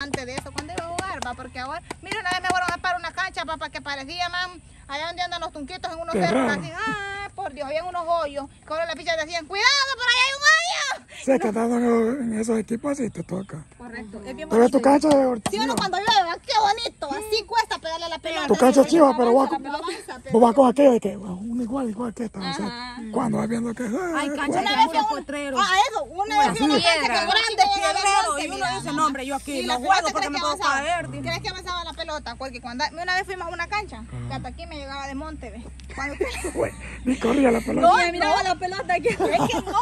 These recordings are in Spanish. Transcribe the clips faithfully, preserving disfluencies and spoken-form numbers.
Antes de eso, cuando iba a jugar, va, porque ahora, mira, una vez me fueron a parar una cancha, papá, que parecía, man, allá donde andan los tunquitos en unos cerros, así, ah, por Dios, había unos hoyos, que ahora las fichas decían, cuidado, por allá hay un hoyo. Se cataron en, en esos equipos así, te toca. Correcto, es bien bonito. Pero tu cancha de sí, uno cuando llueve, qué bonito, así cuesta pegarle a la pelota. Tu cancha es chiva, pero vos vas con aquello de que, uno igual, igual que esta, o sea, cuando vas viendo que es, hay cancha de potrero. Ah, eso, una vez una cancha que grande, piedrero, y uno dice, no, hombre, yo aquí no juego porque me puedo caer. ¿Crees que avanzaba la pelota? Porque cuando una vez fuimos a una cancha, que hasta aquí me llegaba de monte, ¿ves? Ni corría la pelota. No, miraba la pelota aquí. Es que no, a eso voy.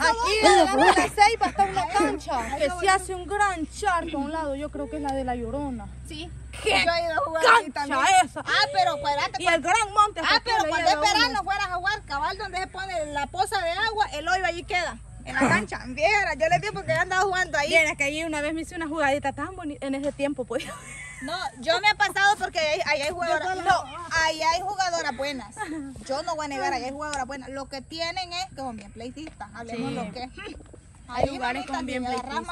Aquí, de la ceiba está una cancha que se hace un gran charco a un lado, yo creo que es la de La Llorona. Sí. ¿Qué? Yo he ido a jugar ahí también. Esa. Ah, pero cuadrante. Y el gran monte. Ah, pero cuando es verano fueras a jugar, cabal donde se pone la poza de agua, el hoyo allí queda. En la cancha, viera, yo le digo porque andaba jugando ahí. Mira, que ahí una vez me hice una jugadita tan bonita en ese tiempo, pues. No, yo me he pasado porque ahí hay, hay jugadoras. No, ahí hay jugadoras buenas. Yo no voy a negar, ahí hay jugadoras buenas. Lo que tienen es que son bien pleitistas. Hablemos sí. Lo que. Hay lugares con bien pleitistas.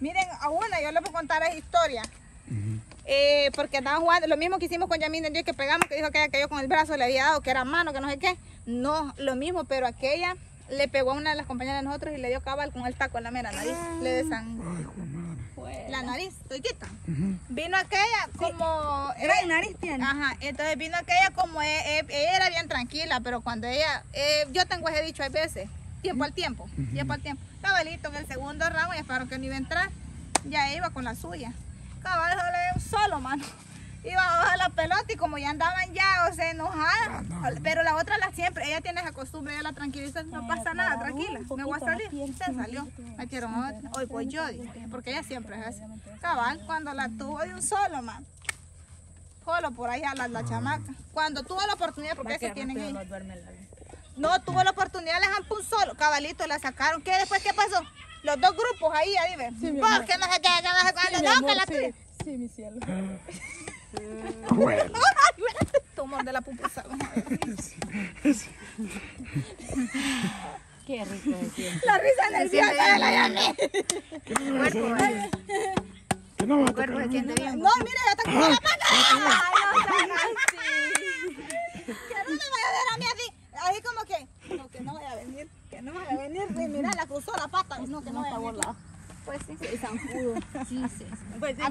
Miren, a una yo les voy a contar esa historia. Uh-huh. eh, porque andaban jugando, lo mismo que hicimos con Yamín del Dios que pegamos, que dijo aquella que yo con el brazo le había dado, que era mano, que no sé qué. No, lo mismo, pero aquella le pegó a una de las compañeras de nosotros y le dio cabal con el taco en la mera nariz. Le desangró. La nariz, toquita. Uh-huh. Vino aquella como... Sí. Era de nariz tiene. Ajá, entonces vino aquella como... Eh, eh, ella era bien tranquila, pero cuando ella... Eh, yo tengo ese dicho, hay veces, tiempo al tiempo, uh-huh. tiempo al tiempo. Cabalito en el segundo round, y esperaron que no iba a entrar. Ya iba con la suya. Cabal solo, mano. Iba a bajar la pelota y como ya andaban ya, o sea, enojadas, no, no, no. Pero la otra la siempre, ella tiene esa costumbre, ella la tranquiliza, no pasa nada, tranquila, me voy a salir, se salió, metieron otra, hoy voy yo, porque ella siempre es así. Cabal, cuando la tuvo de un solo, man, solo por ahí a la, la chamaca, cuando tuvo la oportunidad, porque eso tienen ellos. No, tuvo la oportunidad, le jampó un solo, cabalito, la sacaron, ¿qué después qué pasó? Los dos grupos ahí, ahí ven, sí, porque no se quedan, no se quedan, no, que la tuya. Sí, mi cielo. Bueno. Tomar de la pupusa. Qué rico. La risa nerviosa de la Yami. ¿Qué no me cuerpo? No, mira, ya está con la pata. Ay, no, así. Que no me vaya a ver a mí así. Así como que, no, que no vaya a venir. Que no vaya a venir. Y mira, la cruzó la pata. No, que no vaya a venir. Pues sí, sí, zancudo. Sí, sí. Pues sí,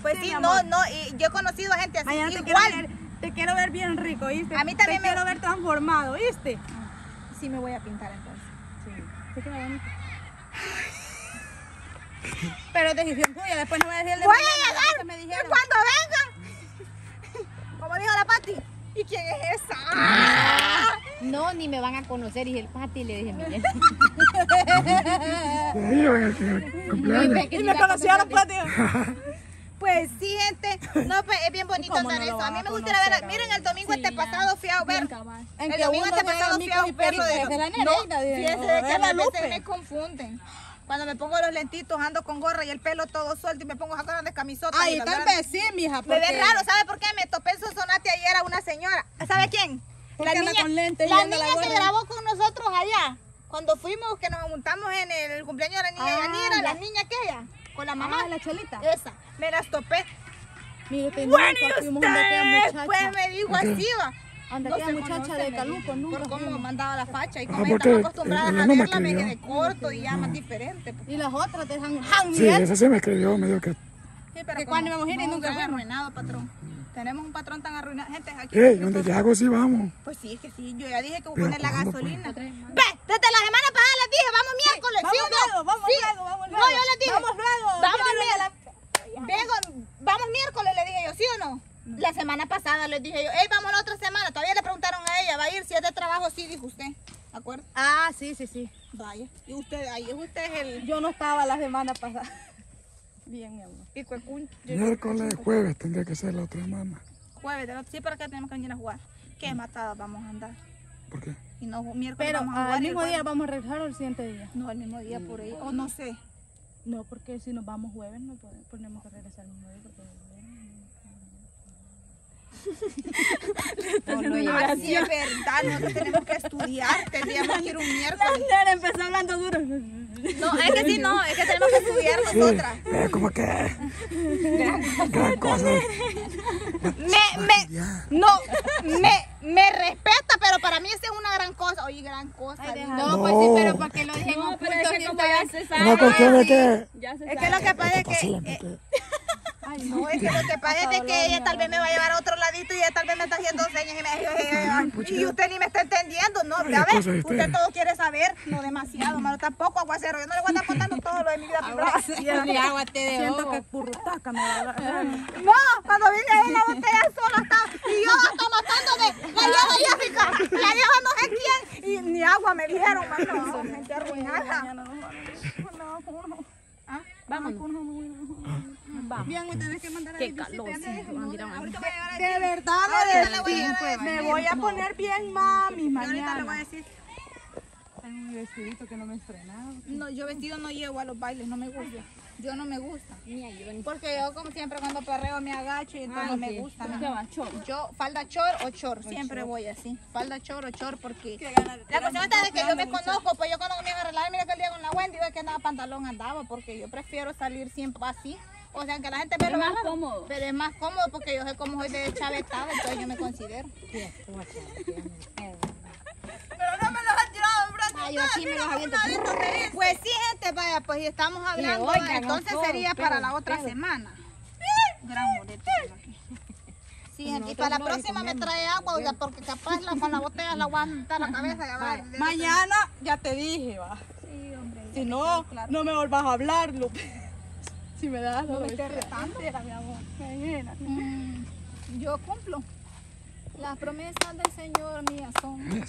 pues sí, sí no, no, y yo he conocido a gente así. Mañana igual. Te quiero ver, te quiero ver bien rico, ¿viste? A mí también te me quiero ver transformado, ¿viste? Ah, sí, me voy a pintar entonces. Sí. ¿Sí que me voy a... Pero decisión tuya, después no voy a decir el de voy a llegar, que cuando venga. Como dijo la Pati. ¿Y quién es esa? ¡Ah! No, ni me van a conocer. Y el Pati le dije, mire. Y me conocieron, Pati. Pues sí, gente. No, pues es bien bonito andar eso. A mí me gusta ver. Miren, el domingo este pasado fui a ver. El domingo este pasado fui a un perro de la Nereida. Fíjense que a veces me confunden. Cuando me pongo los lentitos, ando con gorra y el pelo todo suelto y me pongo jacón de camisota. Ay, tal vez sí, mija. Me ve raro, ¿sabe por qué? Me topé en Sonsonate ayer a una señora. ¿Sabe quién? La niña, con lente, la niña la que grabó con nosotros allá. Cuando fuimos, que nos juntamos en el cumpleaños de la niña ah, Yanira, ya. La niña aquella, con la mamá. Ah, la Chelita. Esa. Me las topé. Mire, te bueno, y usted después me dijo okay. Así va. Anda, no aquella muchacha de Caluco, nunca. Por cómo mandaba la facha y como ah, estaba acostumbrada no a verla, me quedé corto y ya más diferente. Porque... Y las otras te dejan jang. Sí, esa se me escribió, me dijo que... Sí, pero que cuando íbamos a ir y nunca fue arruinado, patrón. Tenemos un patrón tan arruinado. Gente, aquí. Ey, donde ya hago sí vamos. Pues sí, es que sí. Yo ya dije que voy a poner la gasolina. Ve, desde la semana pasada les dije, vamos miércoles. Vamos luego, vamos luego, vamos luego. No, yo les dije. Vamos luego. Vamos miércoles. Vamos miércoles, le dije yo, ¿sí o no? La semana pasada les dije yo, ey, vamos la otra semana. Todavía le preguntaron a ella, ¿va a ir si es de trabajo? Sí, dijo usted. ¿De acuerdo? Ah, sí, sí, sí. Vaya. Y usted, ahí es usted el... Yo no estaba la semana pasada. Bien, mi amor. Y cuecun, miércoles, jueves tendría que ser la otra semana. Jueves, de la... sí, pero acá tenemos que venir a jugar. Qué matadas vamos a andar. ¿Por qué? Y no, miércoles pero vamos a jugar. ¿El mismo día jueves vamos a regresar o el siguiente día? No, el mismo día por ahí. O no sé. No, porque si nos vamos jueves no podemos, tenemos que regresar el mismo día. Porque... Le está haciendo llorar. Sí, es verdad, nosotros tenemos que estudiar. Tendríamos que ir un miércoles. La empezó hablando duro. No, es que sí, no, es que tenemos que estudiar nosotras. Sí, es como que... gran, gran cosa. Me, me, no, me, me respeta, pero para mí esta es una gran cosa. Oye, gran cosa. Ay, no, no, pues sí, pero para que lo dejen no, pero es que como ya se sabe. No, es que, es que lo que pasa es que... Ay, no, es que lo que pasa es que ella tal vez me va a llevar a otro ladito y ella tal vez me está haciendo señas y me dice, y usted ni me está entendiendo, ¿no? A ver, usted todo quiere saber, no demasiado, malo tampoco, aguacero, yo no le voy a estar contando todo lo de mi vida privada. Siento que currutaca me va a hablar. No, cuando viene una botella sola está, y yo hasta matando de, la llevo Jessica, la llevo no sé quién, y ni agua me dijeron, mano, gente arruinada. Vamos. Vamos. Bien, me tenés que mandar a qué calor. Sí, de, de verdad, de verdad. Pues, me voy a poner bien, mami. Mañana. Yo ahorita le voy a decir. Hay un vestidito que no me estrenaba. No, yo vestido no llevo a los bailes, no me gusta. Yo no me gusta. Ni ayuda, ni porque yo, como siempre, cuando perreo me agacho y entonces ah, no sí. me gusta. ¿No? Yo, falda chor o chor. Siempre chor. voy así. Falda chor o chor porque. La cuestión está de que yo me conozco, pues yo cuando me iba a arreglar, mira que el día con la Wendy, yo que andaba pantalón andaba, porque yo prefiero salir siempre así. O sea, que la gente me lo más cómodo. Pero es más cómodo porque yo sé cómo soy de chavetado, entonces yo me considero. Pero no me los han tirado, bro. Ay, yo aquí me los había tirado. Pues sí, gente, vaya, pues estamos hablando. Oiga, entonces no, sería pero, para la otra pero, semana. Gran moretón aquí. Sí, gente, y para la próxima me trae agua, oiga, porque capaz la, con la botella la aguanta la cabeza. Ya va, mañana ya te dije, va. Sí, hombre. Si no, claro. no me volvas a hablar, Lupe. Si me das no me estoy retando, mi amor. Mm, yo cumplo. Las promesas del Señor mías son. No, yo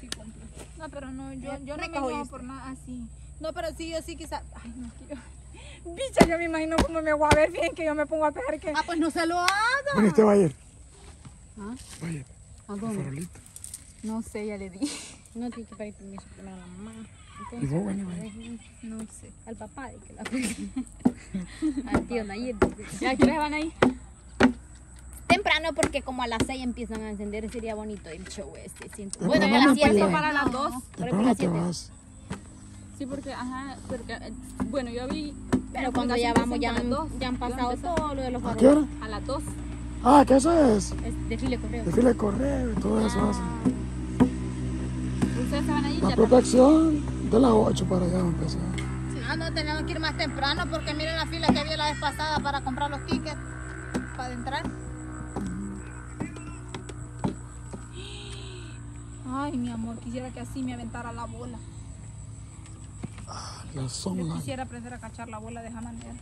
sí cumplo. No, pero no, yo, yo no me cojo por nada así. No, pero sí, yo sí quizás. Ay, no quiero. Bicha, yo me imagino cómo me voy a ver bien que yo me pongo a pegar que. Ah, pues no se lo haga. ¿Dónde usted va a ir? ¿Ah? Vaya. ¿A dónde? No sé, ya le di. No tiene que pedir permiso primero a la mamá. ¿Y vos, bueno, eh? No sé. Al papá de que la al tío Nayib. ¿Ya qué les van a ir? Temprano porque como a las seis empiezan a encender, sería bonito el show este. Siento. Bueno, a las siete para las dos. Para las siete. Sí, porque, ajá, porque, bueno, yo vi... Pero cuando ya vamos, ya, ya han pasado todo lo de los barrios. ¿A las dos? Ah, ¿qué eso es? Es desfile correo. Desfile correo y todo eso. Ah. ¿Ustedes se van a ir? La protección de las ocho para allá empezar. Sí. Ah, no, tenemos que ir más temprano porque miren la fila que había la vez pasada para comprar los tickets, para entrar. Ay, mi amor, quisiera que así me aventara la bola. Ah, la sombra. Yo quisiera aprender a cachar la bola de esa manera.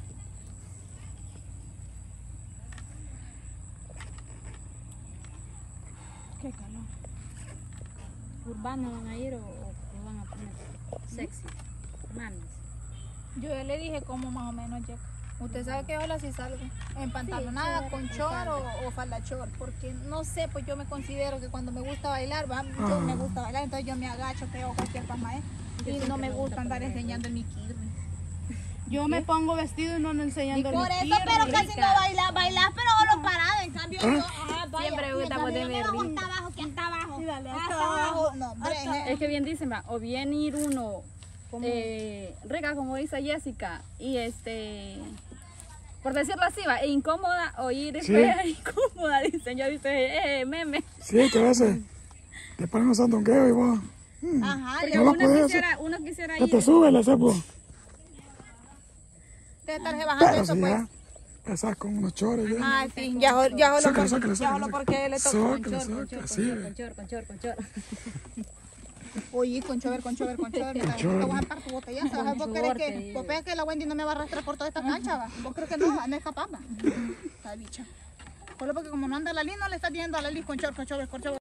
Qué calor. ¿Urbano van a ir o, o van a poner sexy? Manos. Yo le dije como más o menos, Jack. Usted sabe que hola si salgo en pantalonada, sí, con chor o, o falda chor, porque no sé, pues yo me considero que cuando me gusta bailar, va, yo ah. me gusta bailar, entonces yo me agacho, pego cualquier pasma, ¿eh? Y no me gusta andar enseñando el miquirme. Yo ¿Qué? me pongo vestido y no enseñando el miquirme. Y por eso, pero casi no bailas, bailas, pero solo parado, en cambio ¿Eh? yo, ajá, vaya, siempre me gusta poner mi ropa. Hasta abajo, que hasta abajo, sí, dale, hasta, hasta abajo, no, hombre. Hasta... Es que bien dicen, va, o bien ir uno, eh, rega, como dice Jessica, y este... Por decirlo así, va, e incómoda oír, sí. e incómoda, dicen, yo dice, eh, meme. Sí, que a veces te ponen un sandungueo y vos. Mm, Ajá, porque no uno, quisiera, uno quisiera ir. Que te sube la cepo. Te estaré bajando pero eso, si pues. Empezás con unos chores. Ah, sí, ya jolo porque le toca con chor, con chor, con chor, con chor, con chor. Oye, con chover, con chover, con chover, mira, te voy a atar tu botellazo, ¿sabes? Vos querés que, vos crees que la Wendy no me va a arrastrar por toda esta cancha, ¿va? Vos crees que no, no es capaz, ¿va? Está bicha. Solo porque como no anda la Liz, no le estás viendo a la Liz con chover, con chover, con chover.